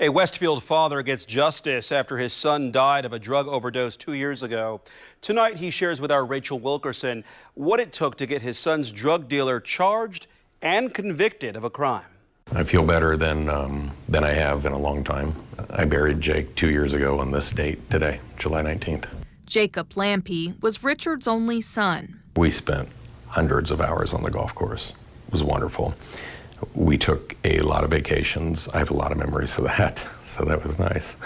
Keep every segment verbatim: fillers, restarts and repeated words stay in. A Westfield father gets justice after his son died of a drug overdose two years ago. Tonight, he shares with our Rachel Wilkerson what it took to get his son's drug dealer charged and convicted of a crime. I feel better than, um, than I have in a long time. I buried Jake two years ago on this date today, July nineteenth. Jacob Lampe was Richard's only son. We spent hundreds of hours on the golf course. It was wonderful. We took a lot of vacations. I have a lot of memories of that, so that was nice.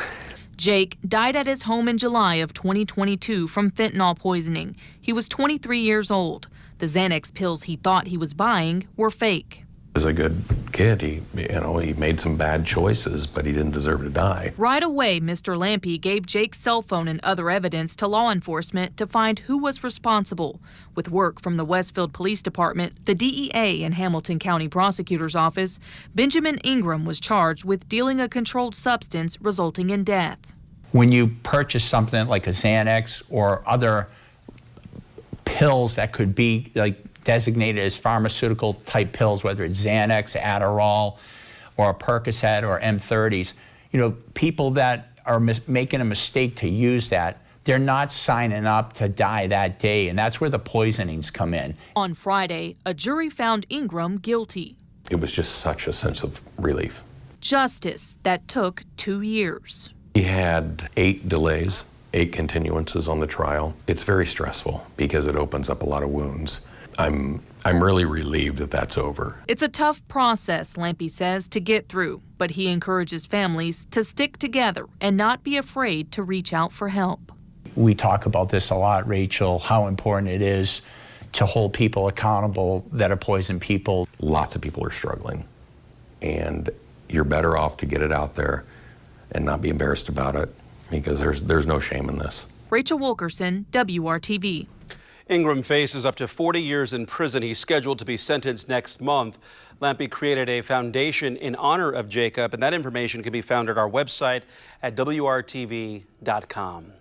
Jake died at his home in July of twenty twenty-two from fentanyl poisoning. He was twenty-three years old. The Xanax pills he thought he was buying were fake. He was a good kid. He, you know, he made some bad choices, but he didn't deserve to die. Right away, Mister Lampe gave Jake's cell phone and other evidence to law enforcement to find who was responsible. With work from the Westfield Police Department, the D E A, and Hamilton County Prosecutor's Office, Benjamin Ingram was charged with dealing a controlled substance resulting in death. When you purchase something like a Xanax or other pills that could be like designated as pharmaceutical type pills, whether it's Xanax, Adderall, or Percocet or M thirties, you know, people that are making a mistake to use that, they're not signing up to die that day, and that's where the poisonings come in. On Friday, a jury found Ingram guilty. It was just such a sense of relief. Justice that took two years. He had eight delays, eight continuances on the trial. It's very stressful because it opens up a lot of wounds. I'm, I'm really relieved that that's over. It's a tough process, Lampe says, to get through, but he encourages families to stick together and not be afraid to reach out for help. We talk about this a lot, Rachel, how important it is to hold people accountable that are poison people. Lots of people are struggling, and you're better off to get it out there and not be embarrassed about it, because there's, there's no shame in this. Rachel Wilkerson, W R T V. Ingram faces up to forty years in prison. He's scheduled to be sentenced next month. Lampe created a foundation in honor of Jacob, and that information can be found at our website at W R T V dot com.